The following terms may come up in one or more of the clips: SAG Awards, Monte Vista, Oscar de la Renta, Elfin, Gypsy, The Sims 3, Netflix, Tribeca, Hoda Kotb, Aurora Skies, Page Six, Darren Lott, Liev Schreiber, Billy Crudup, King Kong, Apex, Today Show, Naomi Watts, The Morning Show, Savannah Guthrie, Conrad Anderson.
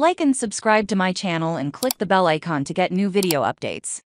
Like and subscribe to my channel and click the bell icon to get new video updates.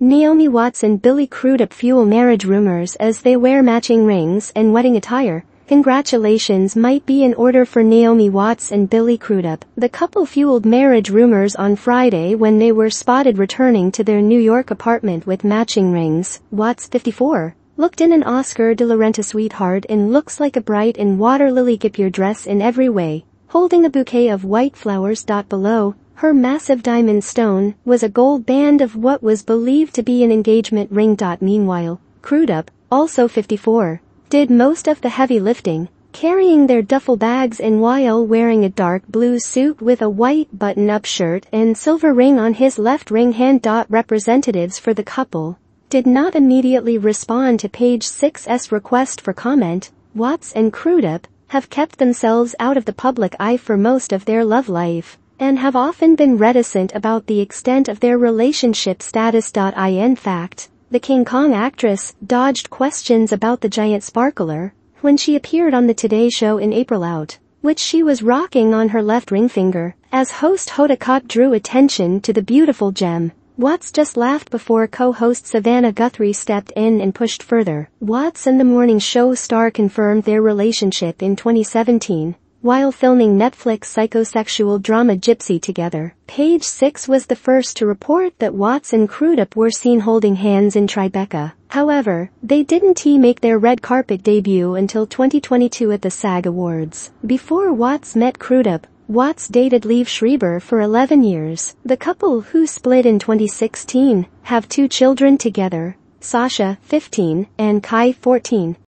Naomi Watts and Billy Crudup fuel marriage rumors as they wear matching rings and wedding attire. Congratulations might be in order for Naomi Watts and Billy Crudup. The couple fueled marriage rumors on Friday when they were spotted returning to their New York apartment with matching rings. Watts, 54. Looked in an Oscar de la Renta sweetheart and looks like a bright and water lily guipure dress in every way, holding a bouquet of white flowers. Below, her massive diamond stone, was a gold band of what was believed to be an engagement ring. Meanwhile, Crudup, also 54, did most of the heavy lifting, carrying their duffel bags and while wearing a dark blue suit with a white button-up shirt and silver ring on his left ring hand. Representatives for the couple did not immediately respond to Page Six's request for comment. Watts and Crudup have kept themselves out of the public eye for most of their love life, and have often been reticent about the extent of their relationship status. In fact, the King Kong actress dodged questions about the giant sparkler when she appeared on the Today Show in April, which she was rocking on her left ring finger. As host Hoda Kotb drew attention to the beautiful gem, Watts just laughed before co-host Savannah Guthrie stepped in and pushed further. Watts and The Morning Show star confirmed their relationship in 2017, while filming Netflix psychosexual drama Gypsy together. Page Six was the first to report that Watts and Crudup were seen holding hands in Tribeca. However, they didn't make their red carpet debut until 2022 at the SAG Awards. Before Watts met Crudup, Watts dated Liev Schreiber for 11 years. The couple, who split in 2016, have two children together, Sasha, 15, and Kai, 14.